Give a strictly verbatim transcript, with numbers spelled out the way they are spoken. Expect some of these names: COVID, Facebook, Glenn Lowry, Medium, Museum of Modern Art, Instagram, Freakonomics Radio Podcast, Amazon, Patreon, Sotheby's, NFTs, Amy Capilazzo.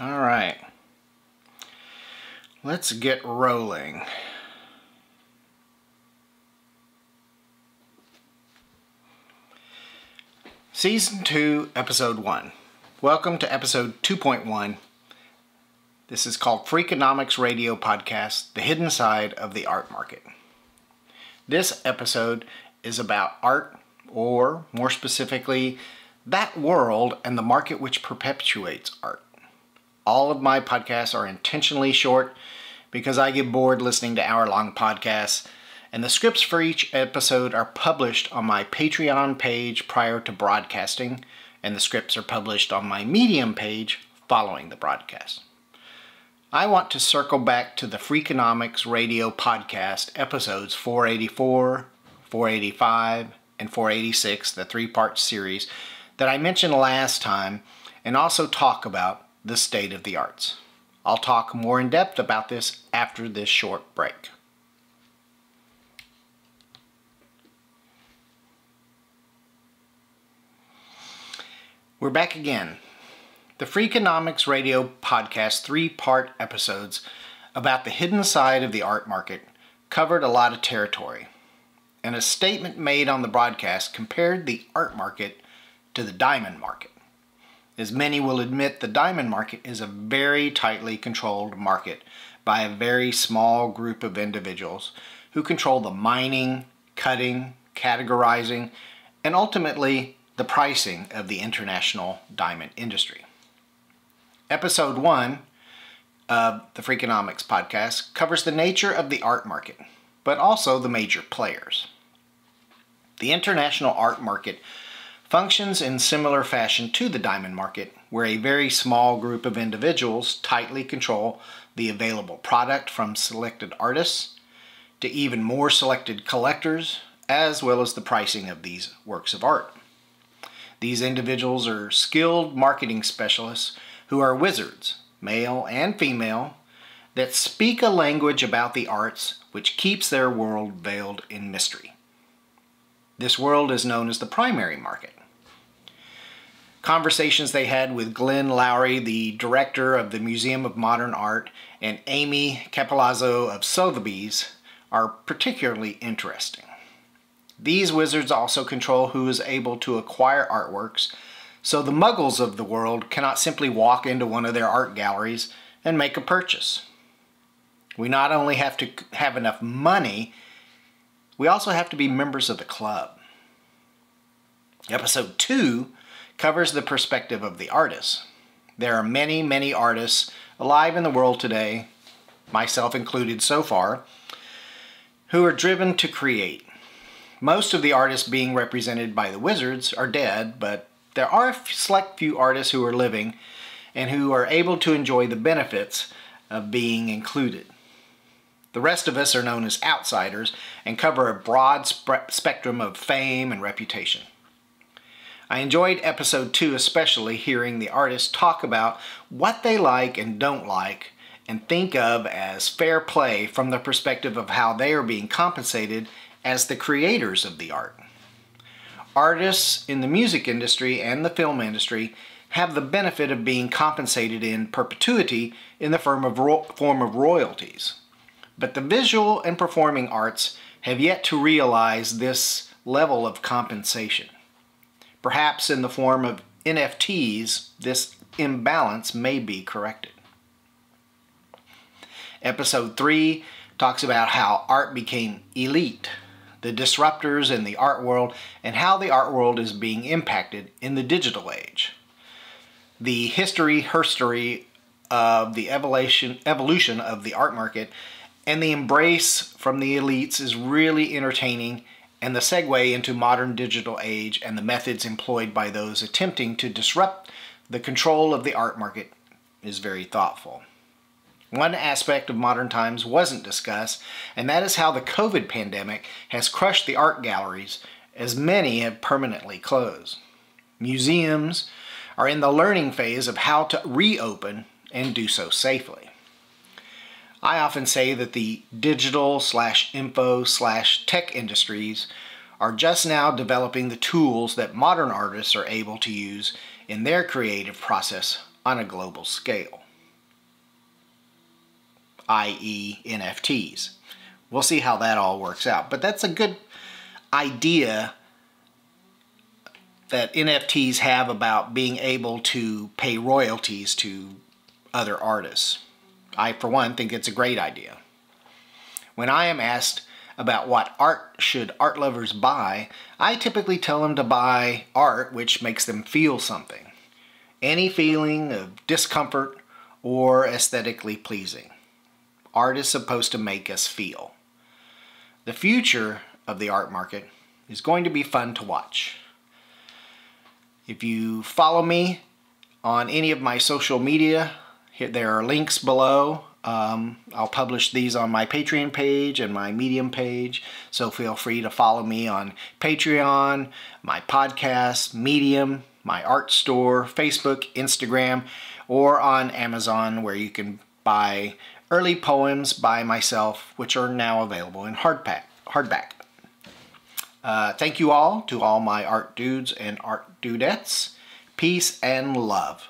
All right, let's get rolling. Season two, Episode one. Welcome to Episode two point one. This is called Freakonomics Radio Podcast, The Hidden Side of the Art Market. This episode is about art, or more specifically, that world and the market which perpetuates art. All of my podcasts are intentionally short because I get bored listening to hour-long podcasts, and the scripts for each episode are published on my Patreon page prior to broadcasting, and the scripts are published on my Medium page following the broadcast. I want to circle back to the Freakonomics Radio Podcast episodes four eighty-four, four eighty-five, and four eighty-six, the three-part series that I mentioned last time, and also talk about the state of the arts. I'll talk more in depth about this after this short break. We're back again. The Freakonomics Radio Podcast three-part episodes about the hidden side of the art market covered a lot of territory, and a statement made on the broadcast compared the art market to the diamond market. As many will admit, the diamond market is a very tightly controlled market by a very small group of individuals who control the mining, cutting, categorizing, and ultimately the pricing of the international diamond industry. Episode one of the Freakonomics Podcast covers the nature of the art market, but also the major players. The international art market functions in similar fashion to the diamond market, where a very small group of individuals tightly control the available product from selected artists to even more selected collectors, as well as the pricing of these works of art. These individuals are skilled marketing specialists who are wizards, male and female, that speak a language about the arts which keeps their world veiled in mystery. This world is known as the primary market. Conversations they had with Glenn Lowry, the director of the Museum of Modern Art, and Amy Capilazzo of Sotheby's are particularly interesting. These wizards also control who is able to acquire artworks, so the muggles of the world cannot simply walk into one of their art galleries and make a purchase. We not only have to have enough money, we also have to be members of the club. Episode two covers the perspective of the artist. There are many, many artists alive in the world today, myself included so far, who are driven to create. Most of the artists being represented by the wizards are dead, but there are a select few artists who are living and who are able to enjoy the benefits of being included. The rest of us are known as outsiders and cover a broad sp- spectrum of fame and reputation. I enjoyed episode two, especially hearing the artists talk about what they like and don't like and think of as fair play from the perspective of how they are being compensated as the creators of the art. Artists in the music industry and the film industry have the benefit of being compensated in perpetuity in the form of, ro- form of royalties. But the visual and performing arts have yet to realize this level of compensation. Perhaps in the form of N F Ts, this imbalance may be corrected. Episode three talks about how art became elite, the disruptors in the art world, and how the art world is being impacted in the digital age. The history, herstory of the evolution, evolution of the art market and the embrace from the elites is really entertaining, and the segue into modern digital age and the methods employed by those attempting to disrupt the control of the art market is very thoughtful. One aspect of modern times wasn't discussed, and that is how the COVID pandemic has crushed the art galleries, as many have permanently closed. Museums are in the learning phase of how to reopen and do so safely. I often say that the digital slash info slash tech industries are just now developing the tools that modern artists are able to use in their creative process on a global scale. that is N F Ts. We'll see how that all works out. But that's a good idea that N F Ts have about being able to pay royalties to other artists. I, for one, think it's a great idea. When I am asked about what art should art lovers buy, I typically tell them to buy art which makes them feel something. Any feeling of discomfort or aesthetically pleasing. Art is supposed to make us feel. The future of the art market is going to be fun to watch. If you follow me on any of my social media, here, there are links below. Um, I'll publish these on my Patreon page and my Medium page, so feel free to follow me on Patreon, my podcast, Medium, my art store, Facebook, Instagram, or on Amazon, where you can buy early poems by myself, which are now available in hardback. hardback. Uh, thank you all, to all my art dudes and art dudettes. Peace and love.